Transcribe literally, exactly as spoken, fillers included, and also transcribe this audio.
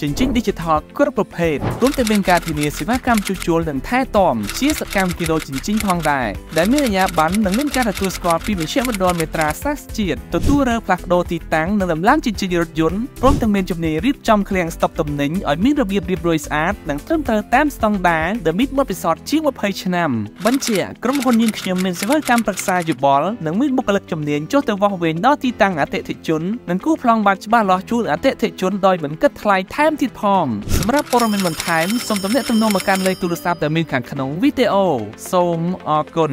จริงๆดิจิทัลก็ประเภทรวมแต่เป็นการที่มีเสวะกรรมจุดโจรหนึ่งท่าต่อมชี้สกรรมกิโลจริงๆทางได้ได้มีระยะบันหนึ่งเล่นการตรวจสอบปีเมียเชฟดอนเมตราซัสเจียดตัวเรือพลักโดตีตังหนึ่งลำล้างจริงๆดิจิทัลยนต์ร่วมทั้งเมียนจำเนียรีบจำเคลียงสต็อปตำแหน่งอ้อยมีระเบียบเรียบร้อยสะอาดหนังเติมเติมแต้มสตองดาเดมิดมอปิสอดชี้ว่าเพย์ชนำบัญชีกรมคนยิงเขียงเมนเซเวอร์กรรมปรักษาอยู่บอลหนังมีบุคลิกจำเนียนโจทย์แต่ว่าเวนดอตีตังอาเตติชนนั้นกู้พลังบาดฉบับล้อชูอาเตติชนดอยเหมือนกัดคลายแทมที่พร้อมสำหรับปรมินบันไทม์สมตำแหน่งตำแหน่งมาการเลยตุลาสับเดมิดขันขนมวิเตอร์ วิเตอร์ โซมอกุล